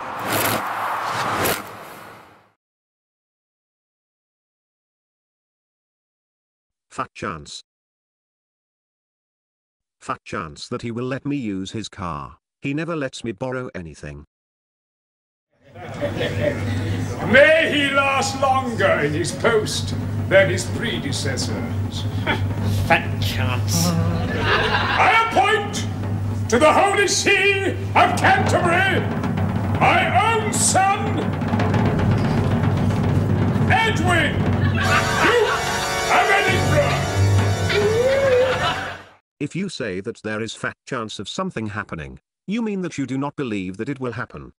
Fat chance. Fat chance that he will let me use his car. He never lets me borrow anything. May he last longer in his post than his predecessors. Fat chance. I appoint to the Holy See of Canterbury my own son, Edwin, Duke of Edinburgh. If you say that there is fat chance of something happening, you mean that you do not believe that it will happen.